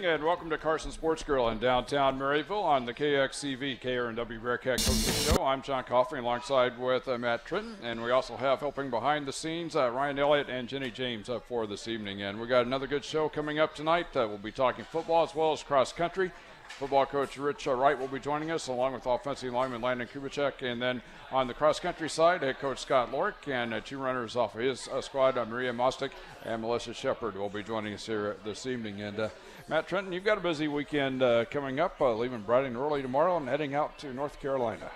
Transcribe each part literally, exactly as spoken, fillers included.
evening, and welcome to Carson Sports Grill in downtown Maryville on the K X C V K R N W Bearcat Coaching Show. I'm John Coffey, alongside with uh, Matt Tritton, and we also have helping behind the scenes uh, Ryan Elliott and Jenny James up for this evening. And we got another good show coming up tonight. Uh, we'll be talking football as well as cross country. Football coach Rich Wright will be joining us, along with offensive lineman Landon Kubicek. And then on the cross-country side, head coach Scott Lork and uh, two runners off of his uh, squad, uh, Maria Mostik and Melissa Shepard, will be joining us here this evening. And uh, Matt Tritton, you've got a busy weekend uh, coming up, uh, leaving bright and early tomorrow and heading out to North Carolina.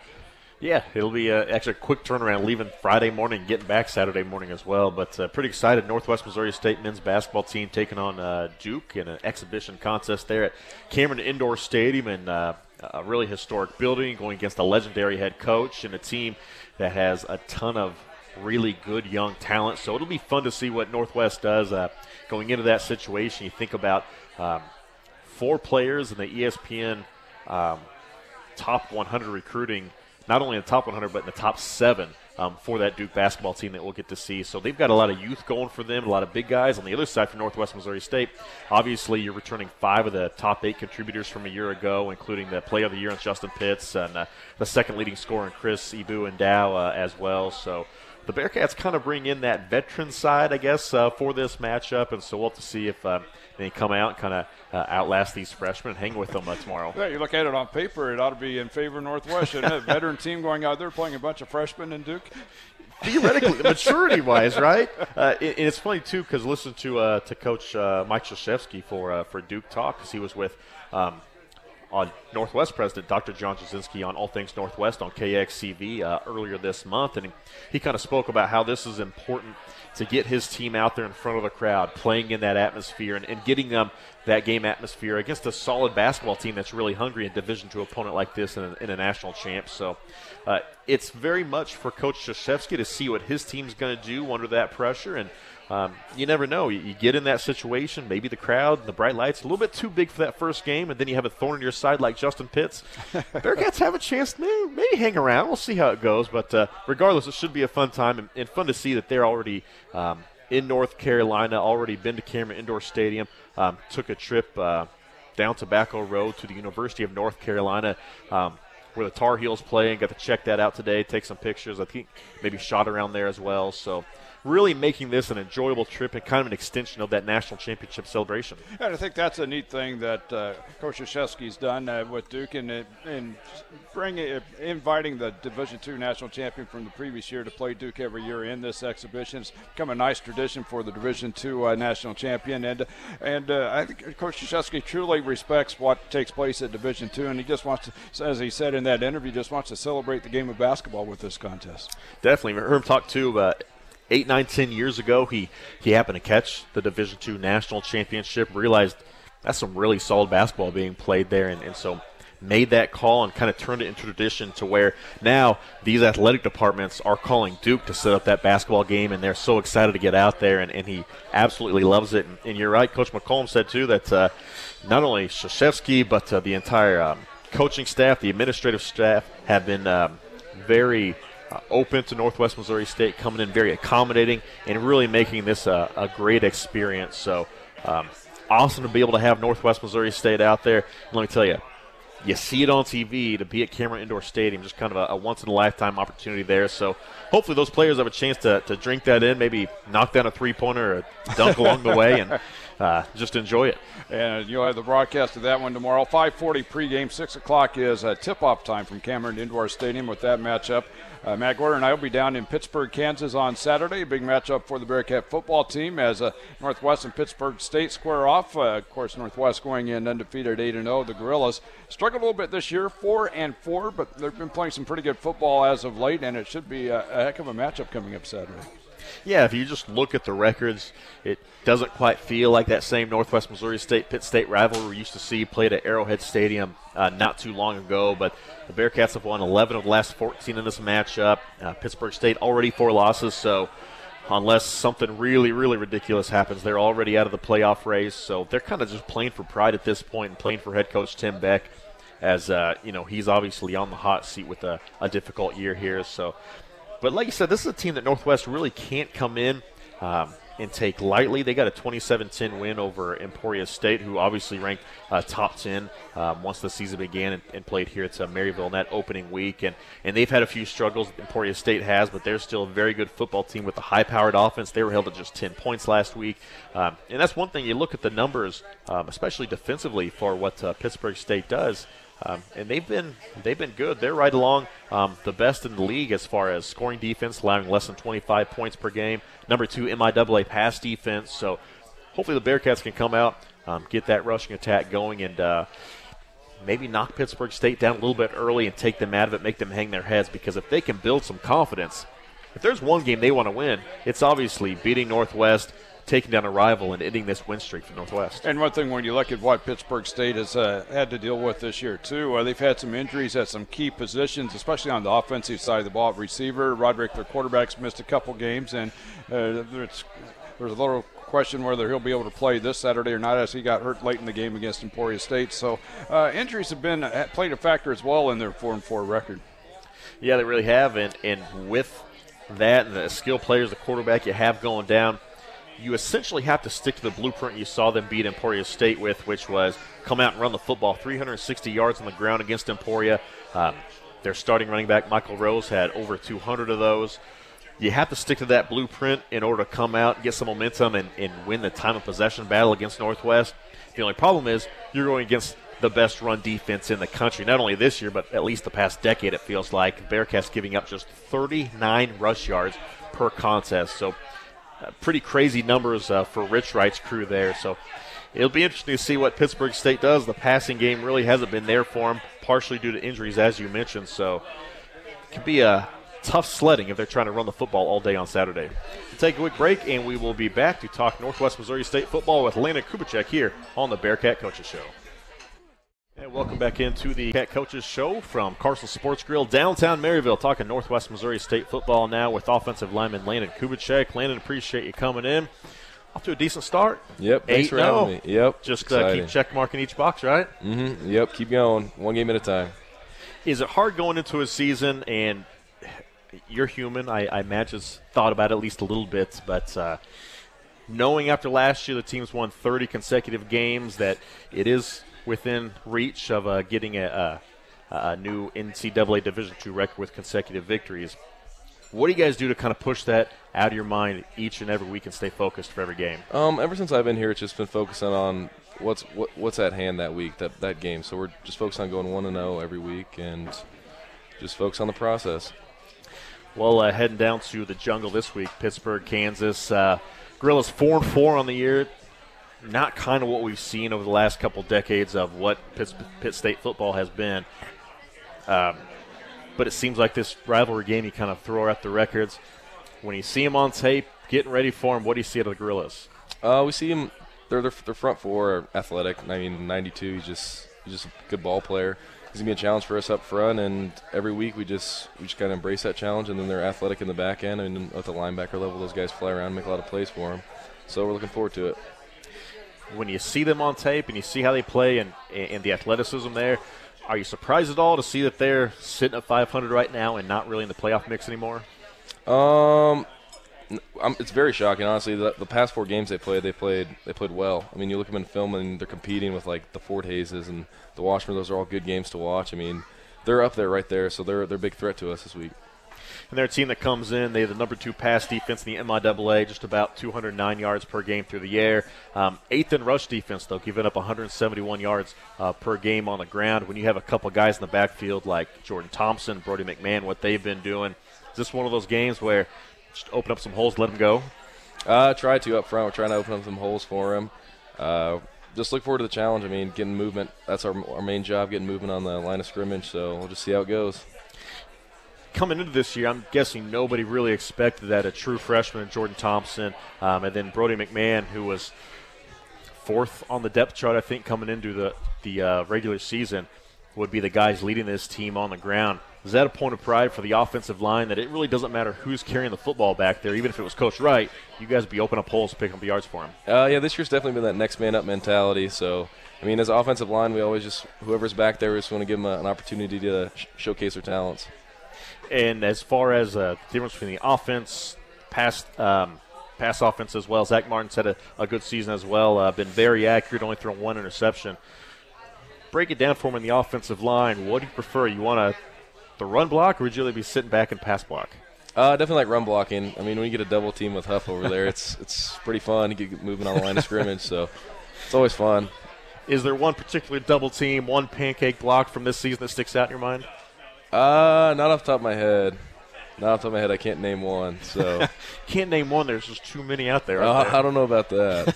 Yeah, it'll be uh, actually a quick turnaround, leaving Friday morning, getting back Saturday morning as well. But uh, pretty excited. Northwest Missouri State men's basketball team taking on uh, Duke in an exhibition contest there at Cameron Indoor Stadium, in uh, a really historic building, going against a legendary head coach and a team that has a ton of really good young talent. So it'll be fun to see what Northwest does uh, going into that situation. You think about um, four players in the E S P N um, top one hundred recruiting, not only in the top one hundred, but in the top seven um, for that Duke basketball team that we'll get to see. So they've got a lot of youth going for them, a lot of big guys. On the other side for Northwest Missouri State, obviously you're returning five of the top eight contributors from a year ago, including the player of the year in Justin Pitts and uh, the second leading scorer in Chris Ebu and Dow uh, as well. So the Bearcats kind of bring in that veteran side, I guess, uh, for this matchup. And so we'll have to see if uh, they come out and kind of uh, outlast these freshmen and hang with them uh, tomorrow. Yeah, you look at it on paper, it ought to be in favor of Northwest, shouldn't it? Veteran team going out there playing a bunch of freshmen in Duke. Theoretically, maturity-wise, right? Uh, and it's funny, too, because listen to uh, to Coach uh, Mike Krzyzewski for uh, for Duke Talk, because he was with um, – on Northwest President Doctor John Jasinski on All Things Northwest on K X C V uh, earlier this month. And he, he kind of spoke about how this is important to get his team out there in front of the crowd, playing in that atmosphere and, and getting them that game atmosphere against a solid basketball team that's really hungry in Division two opponent like this in a, in a national champ. So uh, it's very much for Coach Krzyzewski to see what his team's going to do under that pressure. And Um, you never know. You, you get in that situation, maybe the crowd and the bright lights a little bit too big for that first game, and then you have a thorn in your side like Justin Pitts. Bearcats have a chance to maybe, maybe hang around. We'll see how it goes. But uh, regardless, it should be a fun time and, and fun to see that they're already um, in North Carolina, already been to Cameron Indoor Stadium, um, took a trip uh, down Tobacco Road to the University of North Carolina, um, where the Tar Heels play, and got to check that out today, take some pictures. I think maybe shot around there as well. So really making this an enjoyable trip and kind of an extension of that national championship celebration. And I think that's a neat thing that uh, Coach Krzyzewski's done uh, with Duke in, in bring it, inviting the Division two national champion from the previous year to play Duke every year in this exhibition. It's become a nice tradition for the Division two uh, national champion. And and uh, I think Coach Krzyzewski truly respects what takes place at Division two, and he just wants to, as he said in that interview, just wants to celebrate the game of basketball with this contest. Definitely. I heard him talk, too, about Eight, nine, ten years ago, he, he happened to catch the Division two National Championship, realized that's some really solid basketball being played there, and, and so made that call and kind of turned it into tradition to where now these athletic departments are calling Duke to set up that basketball game, and they're so excited to get out there, and, and he absolutely loves it. And, and you're right, Coach McCollum said, too, that uh, not only Krzyzewski but uh, the entire um, coaching staff, the administrative staff, have been um, very – Uh, open to Northwest Missouri State, coming in very accommodating and really making this uh, a great experience. So um, awesome to be able to have Northwest Missouri State out there. And let me tell you, you see it on T V, to be at Cameron Indoor Stadium, just kind of a, a once-in-a-lifetime opportunity there. So hopefully those players have a chance to, to drink that in, maybe knock down a three-pointer or a dunk along the way, and Uh, just enjoy it. And you'll have the broadcast of that one tomorrow. five forty pregame, six o'clock is uh, tip-off time from Cameron Indoor Stadium with that matchup. Uh, Matt Gordon and I will be down in Pittsburgh, Kansas on Saturday. A big matchup for the Bearcat football team as uh, Northwest and Pittsburgh State square off. Uh, of course, Northwest going in undefeated eight and oh. The Gorillas struggled a little bit this year, four and four, but they've been playing some pretty good football as of late, and it should be a, a heck of a matchup coming up Saturday. Yeah, if you just look at the records, it doesn't quite feel like that same Northwest Missouri State-Pitt State rivalry we used to see played at Arrowhead Stadium uh, not too long ago. But the Bearcats have won eleven of the last fourteen in this matchup. Uh, Pittsburgh State already four losses, so unless something really, really ridiculous happens, they're already out of the playoff race. So they're kind of just playing for pride at this point and playing for head coach Tim Beck, as uh, you know, he's obviously on the hot seat with a, a difficult year here. So. But like you said, this is a team that Northwest really can't come in um, and take lightly. They got a twenty-seven ten win over Emporia State, who obviously ranked uh, top ten um, once the season began and, and played here at uh, Maryville in that opening week. And, and they've had a few struggles, Emporia State has, but they're still a very good football team with a high-powered offense. They were held at just ten points last week. Um, and that's one thing. You look at the numbers, um, especially defensively, for what uh, Pittsburgh State does. Um, and they've been they've been good. They're right along um, the best in the league as far as scoring defense, allowing less than twenty-five points per game. Number two M I A A pass defense. So hopefully the Bearcats can come out, um, get that rushing attack going, and uh, maybe knock Pittsburgh State down a little bit early and take them out of it, make them hang their heads. Because if they can build some confidence, if there's one game they want to win, it's obviously beating Northwest, taking down a rival, and ending this win streak for Northwest. And one thing, when you look at what Pittsburgh State has uh, had to deal with this year, too, uh, they've had some injuries at some key positions, especially on the offensive side of the ball. Receiver, Roderick, their quarterback's missed a couple games, and uh, there's, there's a little question whether he'll be able to play this Saturday or not, as he got hurt late in the game against Emporia State. So uh, injuries have been uh, played a factor as well in their four and four record. Yeah, they really have, and, and with that and the skilled players, the quarterback you have going down, you essentially have to stick to the blueprint you saw them beat Emporia State with, which was come out and run the football. three hundred sixty yards on the ground against Emporia. Um, their starting running back, Michael Rose, had over two hundred of those. You have to stick to that blueprint in order to come out, get some momentum, and, and win the time of possession battle against Northwest. The only problem is you're going against the best run defense in the country, not only this year, but at least the past decade, it feels like. Bearcats giving up just thirty-nine rush yards per contest. So, Uh, pretty crazy numbers uh, for Rich Wright's crew there. So it'll be interesting to see what Pittsburgh State does. The passing game really hasn't been there for them, partially due to injuries, as you mentioned. So it could be a tough sledding if they're trying to run the football all day on Saturday. We'll take a quick break, and we will be back to talk Northwest Missouri State football with Landon Kubicek here on the Bearcat Coaches Show. And welcome back into the Cat Coaches Show from Carson Sports Grill, downtown Maryville, talking Northwest Missouri State football now with offensive lineman Landon Kubicek. Landon, appreciate you coming in. Off to a decent start. Yep, thanks for having me. Yep, just uh, keep checkmarking each box, right? Mm-hmm. Yep, keep going, one game at a time. Is it hard going into a season? And you're human. I, I imagine it's thought about it at least a little bit, but uh, knowing after last year the team's won thirty consecutive games that it is within reach of uh, getting a, a, a new N C double A Division two record with consecutive victories. What do you guys do to kind of push that out of your mind each and every week and stay focused for every game? Um, ever since I've been here, it's just been focusing on what's what, what's at hand that week, that, that game. So we're just focused on going one and oh every week and just focus on the process. Well, uh, heading down to the jungle this week, Pittsburgh, Kansas. Uh, Gorillas four and four on the year. Not kind of what we've seen over the last couple decades of what Pitt, Pitt State football has been. Um, but it seems like this rivalry game, you kind of throw out the records. When you see them on tape, getting ready for them, what do you see out of the Gorillas? Uh, we see them, they're, they're, they're front four are athletic. I mean, ninety-two, he's just, he's just a good ball player. He's going to be a challenge for us up front, and every week we just we just kind of embrace that challenge, and then they're athletic in the back end, and at the linebacker level, those guys fly around and make a lot of plays for them. So we're looking forward to it. When you see them on tape and you see how they play and, and the athleticism there, are you surprised at all to see that they're sitting at five hundred right now and not really in the playoff mix anymore? Um, I'm, it's very shocking, honestly. The, the past four games they played, they played they played well. I mean, you look at them in film and they're competing with, like, the Fort Hayeses and the Washburn. Those are all good games to watch. I mean, they're up there right there, so they're, they're a big threat to us this week. And they're a team that comes in. They have the number two pass defense in the M I A A, just about two hundred nine yards per game through the air. Um, eighth in rush defense, though, giving up one hundred seventy-one yards uh, per game on the ground. When you have a couple guys in the backfield like Jordan Thompson, Brody McMahon, what they've been doing, is this one of those games where just open up some holes, let them go? Uh, try to up front. We're trying to open up some holes for them. Uh, just look forward to the challenge. I mean, getting movement, that's our, our main job, getting movement on the line of scrimmage. So we'll just see how it goes. Coming into this year, I'm guessing nobody really expected that a true freshman, Jordan Thompson, um, and then Brody McMahon, who was fourth on the depth chart, I think, coming into the, the uh, regular season, would be the guys leading this team on the ground. Is that a point of pride for the offensive line that it really doesn't matter who's carrying the football back there? Even if it was Coach Wright, you guys would be opening up holes to pick up yards for him. Uh, yeah, this year's definitely been that next man up mentality. So, I mean, as an offensive line, we always just, whoever's back there, we just want to give them a, an opportunity to sh- showcase their talents. And as far as uh, the difference between the offense, pass um, pass offense as well. Zach Martin's had a, a good season as well. Uh, been very accurate, only thrown one interception. Break it down for him in the offensive line. What do you prefer? You want to the run block, or would you really be sitting back and pass block? Uh, definitely like run blocking. I mean, when you get a double team with Huff over there, it's it's pretty fun. You get moving on the line of scrimmage, so it's always fun. Is there one particular double team, one pancake block from this season that sticks out in your mind? Uh, not off the top of my head. Not off the top of my head, I can't name one. So can't name one. There's just too many out there. Uh, there. I don't know about that.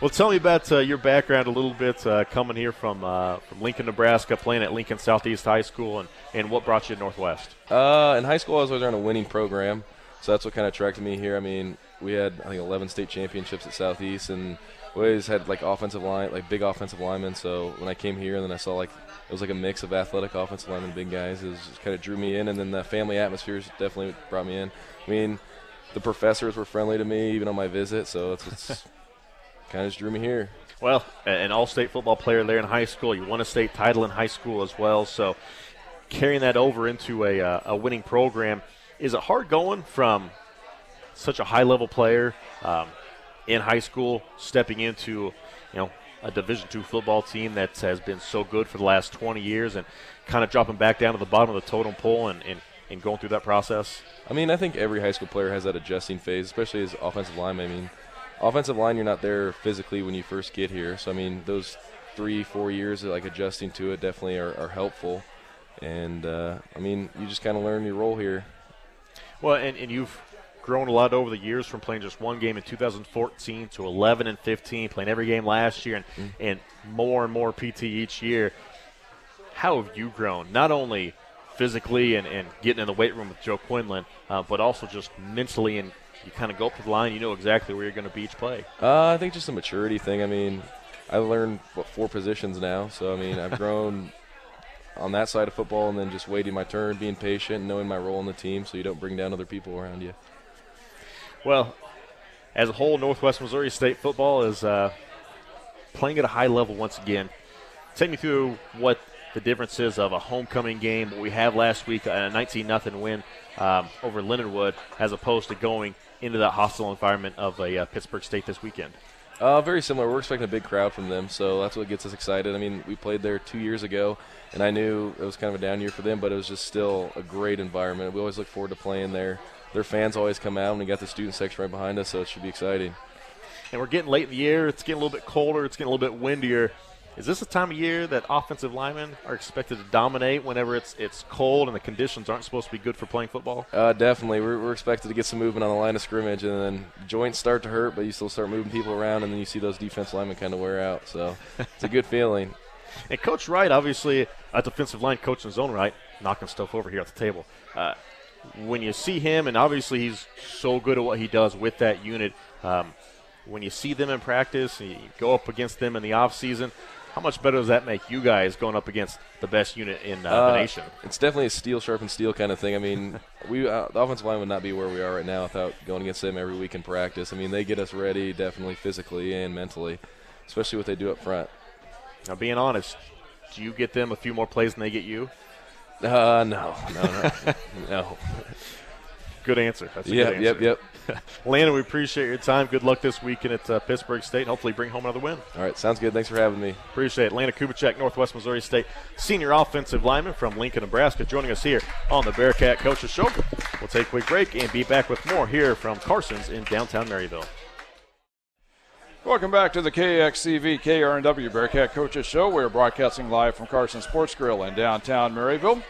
Well, tell me about uh, your background a little bit, uh, coming here from uh, from Lincoln, Nebraska, playing at Lincoln Southeast High School, and, and what brought you to Northwest? Uh, in high school, I was always on a winning program, so that's what kind of attracted me here. I mean, we had, I think, eleven state championships at Southeast, and we always had, like, offensive line, like, big offensive linemen. So when I came here and then I saw, like, it was like a mix of athletic offensive linemen and big guys, it, was, it kind of drew me in, and then the family atmosphere definitely brought me in. I mean, the professors were friendly to me even on my visit, so it's, it's – kind of just drew me here. Well, an all-state football player there in high school. You won a state title in high school as well. So carrying that over into a, uh, a winning program, is it hard going from such a high-level player um, in high school, stepping into, you know, a Division two football team that has been so good for the last twenty years and kind of dropping back down to the bottom of the totem pole and, and, and going through that process? I mean, I think every high school player has that adjusting phase, especially as offensive lineman. I mean, offensive line, you're not there physically when you first get here. So, I mean, those three, four years of, like, adjusting to it definitely are, are helpful. And, uh, I mean, you just kind of learn your role here. Well, and, and you've grown a lot over the years from playing just one game in two thousand fourteen to eleven and fifteen, playing every game last year, and, mm-hmm. and more and more P T each year. How have you grown, not only physically and, and getting in the weight room with Joe Quinlan, uh, but also just mentally? And you kind of go up to the line, you know exactly where you're going to be each play. Uh, I think just a maturity thing. I mean, I learned, what, four positions now. So, I mean, I've grown on that side of football, and then just waiting my turn, being patient, knowing my role in the team so you don't bring down other people around you. Well, as a whole, Northwest Missouri State football is uh, playing at a high level once again. Take me through what the difference is of a homecoming game, what we have last week, a nineteen nothing win um, over Lindenwood, as opposed to going into that hostile environment of a uh, Pittsburgh State this weekend? Uh, very similar. We're expecting a big crowd from them, so that's what gets us excited. I mean, we played there two years ago, and I knew it was kind of a down year for them, but it was just still a great environment. We always look forward to playing there. Their fans always come out, and we got the student section right behind us, so it should be exciting. And we're getting late in the year. It's getting a little bit colder. It's getting a little bit windier. Is this the time of year that offensive linemen are expected to dominate whenever it's it's cold and the conditions aren't supposed to be good for playing football? Uh, definitely. We're, we're expected to get some movement on the line of scrimmage, and then joints start to hurt, but you still start moving people around, and then you see those defense linemen kind of wear out. So it's a good feeling. And Coach Wright, obviously, a defensive line coach in his own right, knocking stuff over here at the table. Uh, when you see him, and obviously he's so good at what he does with that unit, um, when you see them in practice and you go up against them in the offseason, how much better does that make you guys going up against the best unit in uh, uh, the nation? It's definitely a steel sharpens steel kind of thing. I mean, we uh, the offensive line would not be where we are right now without going against them every week in practice. I mean, they get us ready definitely physically and mentally, especially what they do up front. Now, being honest, do you get them a few more plays than they get you? Uh, no, no, no, no. Good answer. That's a yep, good answer. Yep, yep. Landon, we appreciate your time. Good luck this weekend at uh, Pittsburgh State. Hopefully bring home another win. All right, sounds good. Thanks for having me. Appreciate it. Landon Kubicek, Northwest Missouri State senior offensive lineman from Lincoln, Nebraska, joining us here on the Bearcat Coaches Show. We'll take a quick break and be back with more here from Carson's in downtown Maryville. Welcome back to the K X C V K R N W Bearcat Coaches Show. We're broadcasting live from Carson Sports Grill in downtown Maryville.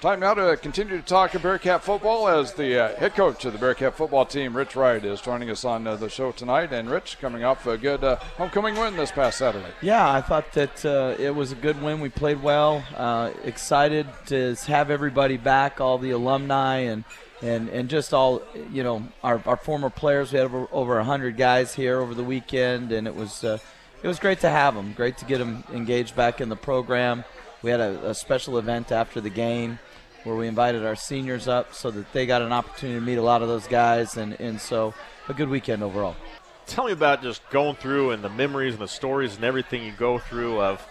Time now to continue to talk of Bearcat football as the uh, head coach of the Bearcat football team, Rich Wright, is joining us on uh, the show tonight. And, Rich, coming off a good uh, homecoming win this past Saturday. Yeah, I thought that uh, it was a good win. We played well. Uh, excited to have everybody back, all the alumni and and, and just all, you know, our, our former players. We had over, over one hundred guys here over the weekend, and it was, uh, it was great to have them, great to get them engaged back in the program. We had a, a special event after the game where we invited our seniors up so that they got an opportunity to meet a lot of those guys, and, and so a good weekend overall. Tell me about just going through and the memories and the stories and everything you go through of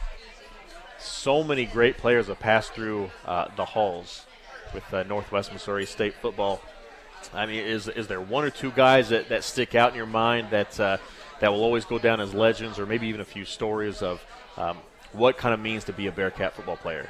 so many great players that passed through uh, the halls with uh, Northwest Missouri State football. I mean, is is there one or two guys that, that stick out in your mind that uh, that will always go down as legends, or maybe even a few stories of um, what kind of means to be a Bearcat football player?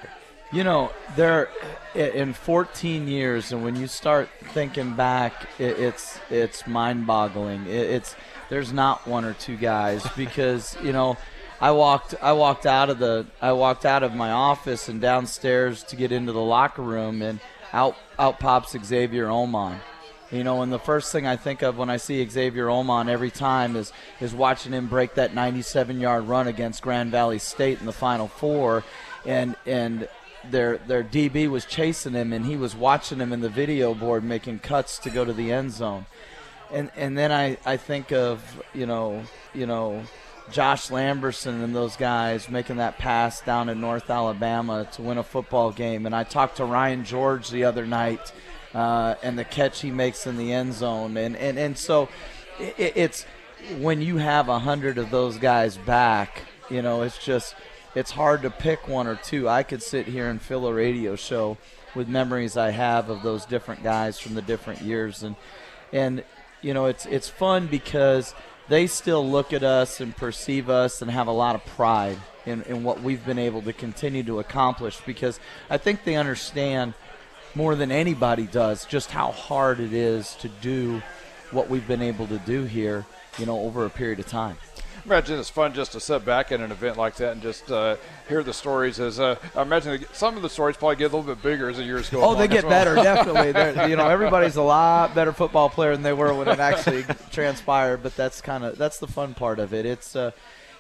You know, there in fourteen years, and when you start thinking back, it, it's it's mind-boggling. It, it's there's not one or two guys because you know, I walked I walked out of the I walked out of my office and downstairs to get into the locker room, and out out pops Xavier Omon. You know, and the first thing I think of when I see Xavier Omon every time is is watching him break that ninety-seven yard run against Grand Valley State in the Final Four, and and their their D B was chasing him, and he was watching him in the video board making cuts to go to the end zone, and and then I I think of you know you know Josh Lamberson and those guys making that pass down in North Alabama to win a football game, and I talked to Ryan George the other night. Uh, and the catch he makes in the end zone. And, and, and so it, it's when you have a hundred of those guys back, you know, it's just it's hard to pick one or two. I could sit here and fill a radio show with memories I have of those different guys from the different years. And, and you know, it's, it's fun because they still look at us and perceive us and have a lot of pride in, in what we've been able to continue to accomplish, because I think they understand – more than anybody does, just how hard it is to do what we've been able to do here, you know, over a period of time. Imagine it's fun just to sit back in an event like that and just uh, hear the stories. As uh, I imagine some of the stories probably get a little bit bigger as the years go on. Oh, they get better, definitely. They're, you know, everybody's a lot better football player than they were when it actually transpired. But that's kind of that's the fun part of it. It's, uh,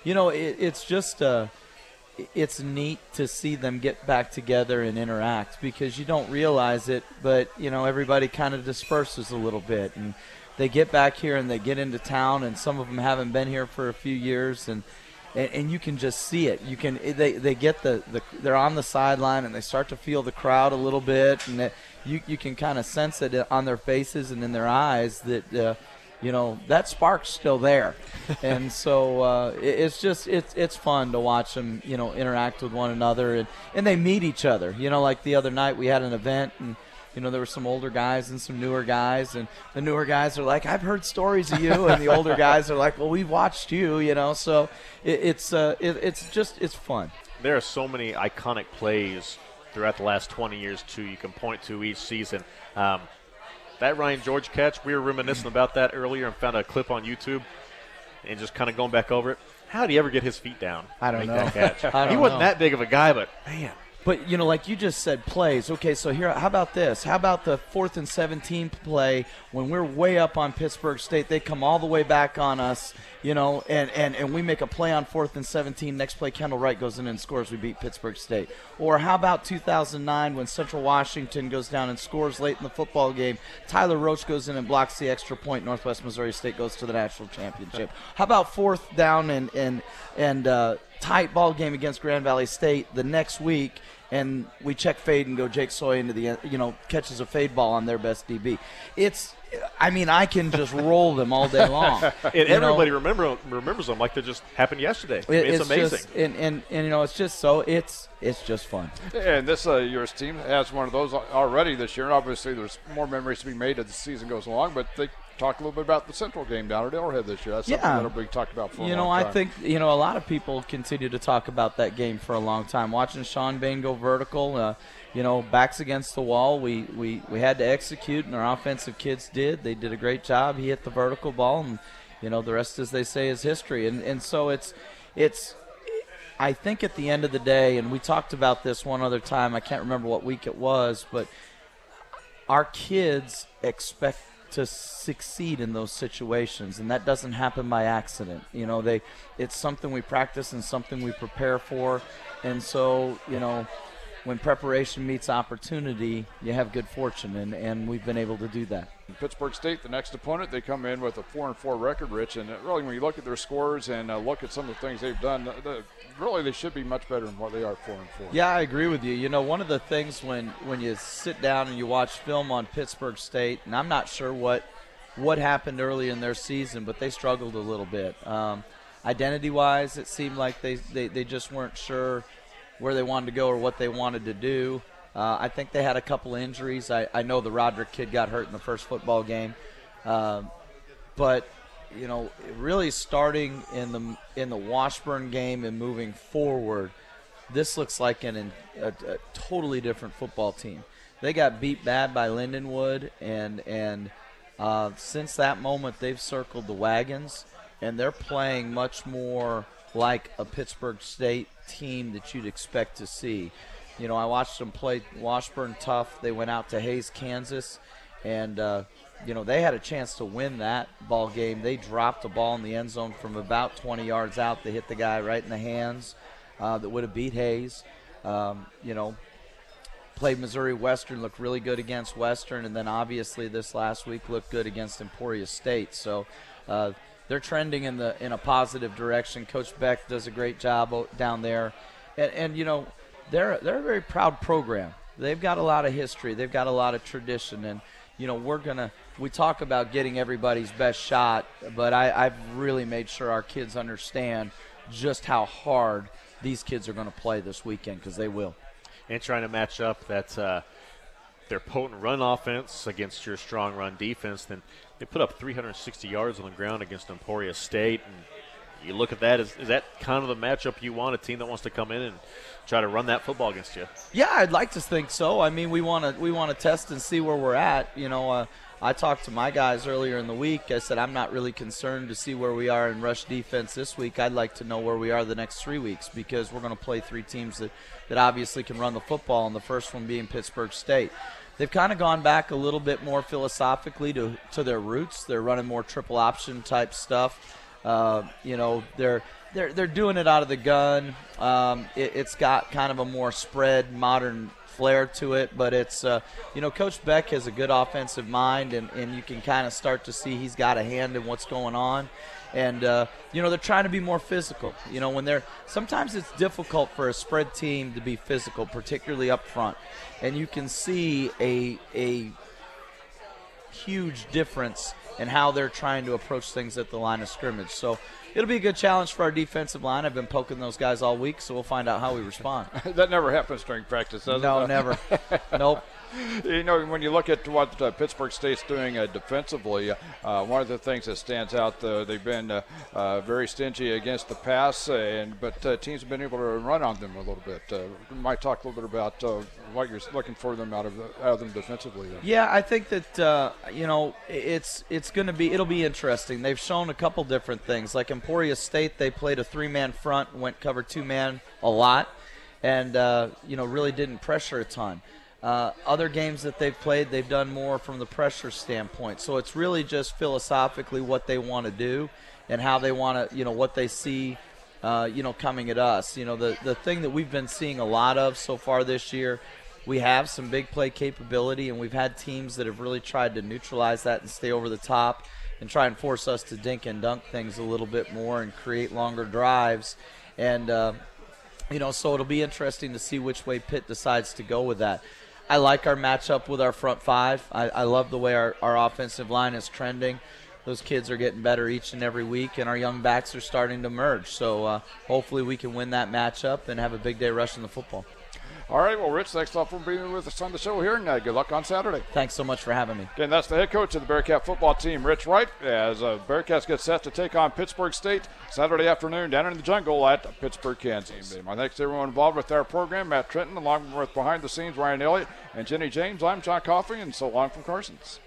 you know, it, it's just. Uh, It's neat to see them get back together and interact, because you don't realize it, but, you know, everybody kind of disperses a little bit. And they get back here and they get into town, and some of them haven't been here for a few years, and and, and you can just see it. You can they, they get the, the – they're on the sideline and they start to feel the crowd a little bit, and it, you, you can kind of sense it on their faces and in their eyes that uh, – you know, that spark's still there. And so uh, it, it's just it's it's fun to watch them, you know, interact with one another. And, and they meet each other. You know, like the other night we had an event, and, you know, there were some older guys and some newer guys. And the newer guys are like, I've heard stories of you. And the older guys are like, well, we've watched you, you know. So it, it's, uh, it, it's just it's fun. There are so many iconic plays throughout the last twenty years, too, you can point to each season. Um That Ryan George catch, we were reminiscing about that earlier and found a clip on YouTube and just kind of going back over it. How did he ever get his feet down? I don't know. That catch? I don't he wasn't know. That big of a guy, but man. But, you know, like you just said, plays. Okay, so here, how about this? How about the fourth and seventeen play when we're way up on Pittsburgh State? They come all the way back on us, you know, and, and, and we make a play on fourth and seventeen. Next play, Kendall Wright goes in and scores. We beat Pittsburgh State. Or how about two thousand nine when Central Washington goes down and scores late in the football game? Tyler Roach goes in and blocks the extra point. Northwest Missouri State goes to the national championship. How about fourth down and, and, and uh, tight ball game against Grand Valley State the next week? And we check fade and go Jake Soy into the, you know, catches a fade ball on their best D B. It's, I mean, I can just roll them all day long. And everybody remember, remembers them like they just happened yesterday. I mean, it's, it's amazing. Just, and, and, and, you know, it's just so, it's it's just fun. And this uh, year's team has one of those already this year. And obviously there's more memories to be made as the season goes along, but they talk a little bit about the Central game down at Arrowhead this year. That's yeah. something that'll be talked about for a long time. You know, I think, you know, a lot of people continue to talk about that game for a long time. Watching Sean Bain go vertical, uh, you know, backs against the wall. We, we, we had to execute, and our offensive kids did. They did a great job. He hit the vertical ball, and, you know, the rest, as they say, is history. And, and so it's it's – I think at the end of the day, and we talked about this one other time. I can't remember what week it was, but our kids expect – to succeed in those situations, and that doesn't happen by accident. You know, they it's something we practice and something we prepare for. And so, you know, when preparation meets opportunity, you have good fortune, and, and we've been able to do that. Pittsburgh State, the next opponent, they come in with a four and four record, Rich, and really when you look at their scores and uh, look at some of the things they've done, the, really they should be much better than what they are four and four. Yeah, I agree with you. You know, one of the things when when you sit down and you watch film on Pittsburgh State, and I'm not sure what what happened early in their season, but they struggled a little bit. Um, identity-wise, it seemed like they, they, they just weren't sure where they wanted to go or what they wanted to do. Uh, I think they had a couple injuries. I, I know the Roderick kid got hurt in the first football game. Um, but, you know, really starting in the in the Washburn game and moving forward, this looks like an, a, a totally different football team. They got beat bad by Lindenwood, and and uh, since that moment they've circled the wagons, and they're playing much more like a Pittsburgh State team that you'd expect to see. You know, I watched them play Washburn tough. They went out to Hayes, Kansas, and uh, you know, they had a chance to win that ball game. They dropped the ball in the end zone from about twenty yards out. They hit the guy right in the hands uh, that would have beat Hayes. Um, you know, played Missouri Western, looked really good against Western, and then obviously this last week looked good against Emporia State. So uh, they're trending in the in a positive direction. Coach Beck does a great job down there, and, and you know, they're they're a very proud program. They've got a lot of history. They've got a lot of tradition, and you know, we're gonna we talk about getting everybody's best shot, but I, I've really made sure our kids understand just how hard these kids are going to play this weekend, because they will. And trying to match up that uh, their potent run offense against your strong run defense. Then they put up three hundred sixty yards on the ground against Emporia State. And you look at that, is, is that kind of the matchup you want, a team that wants to come in and try to run that football against you? Yeah, I'd like to think so. I mean, we want to we want to test and see where we're at. You know, uh, I talked to my guys earlier in the week. I said I'm not really concerned to see where we are in rush defense this week. I'd like to know where we are the next three weeks because we're going to play three teams that, that obviously can run the football, and the first one being Pittsburgh State. They've kind of gone back a little bit more philosophically to, to their roots. They're running more triple option type stuff. Uh, you know, they're they're they're doing it out of the gun. Um, it, it's got kind of a more spread modern flair to it, but it's uh, you know, Coach Beck has a good offensive mind, and, and you can kind of start to see he's got a hand in what's going on, and uh, you know, they're trying to be more physical. You know, when they're sometimes it's difficult for a spread team to be physical, particularly up front, and you can see a a huge difference in how they're trying to approach things at the line of scrimmage. So it'll be a good challenge for our defensive line. I've been poking those guys all week, so we'll find out how we respond. That never happens during practice, does it? No, never. Nope. You know, when you look at what uh, Pittsburgh State's doing uh, defensively, uh, one of the things that stands out, uh, they've been uh, uh, very stingy against the pass, uh, and but uh, teams have been able to run on them a little bit. Uh, we might talk a little bit about uh, what you're looking for them out of the, out of them defensively. Though. Yeah, I think that uh, you know, it's it's going to be it'll be interesting. They've shown a couple different things. Like in Emporia State, they played a three-man front, went cover two-man a lot, and uh, you know, really didn't pressure a ton. Uh, other games that they've played, they've done more from the pressure standpoint. So it's really just philosophically what they want to do and how they want to, you know, what they see, uh, you know, coming at us. You know, the, the thing that we've been seeing a lot of so far this year, we have some big play capability, and we've had teams that have really tried to neutralize that and stay over the top and try and force us to dink and dunk things a little bit more and create longer drives. And, uh, you know, so it'll be interesting to see which way Pitt decides to go with that. I like our matchup with our front five. I, I love the way our, our offensive line is trending. Those kids are getting better each and every week, and our young backs are starting to merge. So uh, hopefully we can win that matchup and have a big day rushing the football. All right, well, Rich, thanks a lot for being with us on the show here, and uh, good luck on Saturday. Thanks so much for having me. And that's the head coach of the Bearcat football team, Rich Wright, as uh, Bearcats get set to take on Pittsburgh State Saturday afternoon down in the jungle at Pittsburgh, Kansas. And my thanks to everyone involved with our program, Matt Tritton, along with behind the scenes, Ryan Elliott and Jenny James. I'm John Coffey, and so long from Carson's.